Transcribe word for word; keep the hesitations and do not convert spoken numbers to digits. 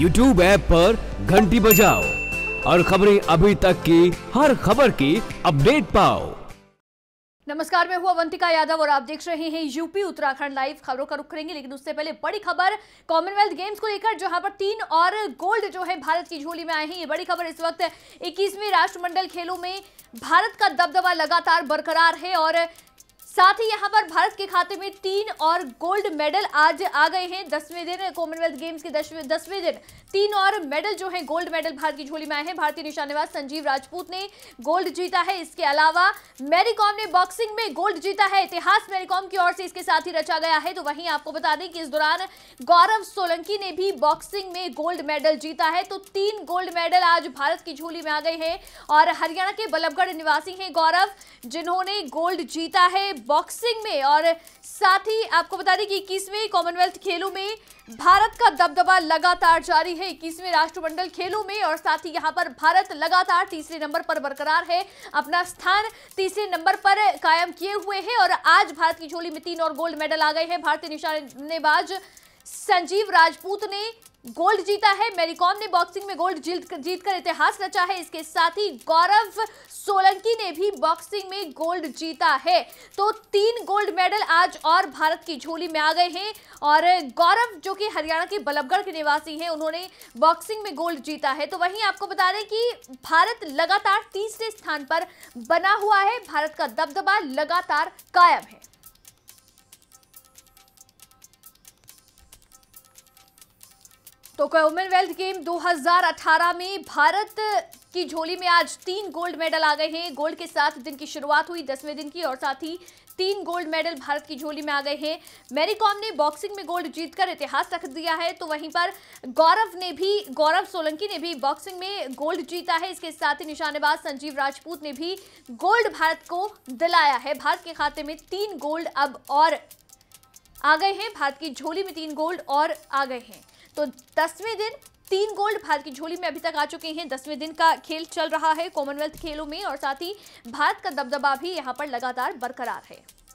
YouTube app पर घंटी बजाओ और खबरें अभी तक की हर खबर की अपडेट पाओ। नमस्कार, मैं हूं अवंतिका यादव और आप देख रहे हैं यूपी उत्तराखंड लाइव। खबरों का रुख करेंगे, लेकिन उससे पहले बड़ी खबर कॉमनवेल्थ गेम्स को लेकर, जहां पर तीन और गोल्ड जो है भारत की झोली में आए हैं। ये बड़ी खबर इस वक्त इक्कीसवीं राष्ट्रमंडल खेलों में भारत का दबदबा लगातार बरकरार है और साथ ही यहां पर भारत के खाते में तीन और गोल्ड मेडल आज आ गए हैं। दसवें दिन कॉमनवेल्थ गेम्स के दसवें दसवें दिन तीन और मेडल जो हैं गोल्ड मेडल भारत की झोली में आए हैं। भारतीय निशानेबाज संजीव राजपूत ने गोल्ड जीता है। इसके अलावा मैरी कॉम ने बॉक्सिंग में गोल्ड जीता है। इतिहास मैरी कॉम की ओर से इसके साथ ही रचा गया है। तो वहीं आपको बता दें कि इस दौरान गौरव सोलंकी ने भी बॉक्सिंग में गोल्ड मेडल जीता है। तो तीन गोल्ड मेडल आज भारत की झोली में आ गए हैं और हरियाणा के बल्लभगढ़ निवासी हैं गौरव, जिन्होंने गोल्ड जीता है बॉक्सिंग में। और साथ ही आपको बता दें कि इक्कीसवें कॉमनवेल्थ खेलों में भारत का दबदबा लगातार जारी है। इक्कीसवें राष्ट्रमंडल खेलों में और साथ ही यहां पर भारत लगातार तीसरे नंबर पर बरकरार है, अपना स्थान तीसरे नंबर पर कायम किए हुए है। और आज भारत की झोली में तीन और गोल्ड मेडल आ गए हैं। भारतीय निशानेबाज संजीव राजपूत ने गोल्ड जीता है, मैरी कॉम ने बॉक्सिंग में गोल्ड जीतकर इतिहास रचा है। इसके साथ ही गौरव सोलंकी ने भी बॉक्सिंग में गोल्ड जीता है। तो तीन गोल्ड मेडल आज और भारत की झोली में आ गए हैं। और गौरव, जो कि हरियाणा के बल्लभगढ़ के निवासी हैं, उन्होंने बॉक्सिंग में गोल्ड जीता है। तो वहीं आपको बता दें कि भारत लगातार तीसरे स्थान पर बना हुआ है। भारत का दबदबा लगातार कायम है। तो कॉमनवेल्थ गेम दो हज़ार अठारह में भारत की झोली में आज तीन गोल्ड मेडल आ गए हैं। गोल्ड के साथ दिन की शुरुआत हुई दसवें दिन की और साथ ही तीन गोल्ड मेडल भारत की झोली में आ गए हैं। मैरी कॉम ने बॉक्सिंग में गोल्ड जीतकर इतिहास रख दिया है। तो वहीं पर गौरव ने भी गौरव सोलंकी ने भी बॉक्सिंग में गोल्ड जीता है। इसके साथ ही निशानेबाज संजीव राजपूत ने भी गोल्ड भारत को दिलाया है। भारत के खाते में तीन गोल्ड अब और आ गए हैं। भारत की झोली में तीन गोल्ड और आ गए हैं। तो दसवें दिन तीन गोल्ड भारत की झोली में अभी तक आ चुके हैं। दसवें दिन का खेल चल रहा है कॉमनवेल्थ खेलों में और साथ ही भारत का दबदबा भी यहां पर लगातार बरकरार है।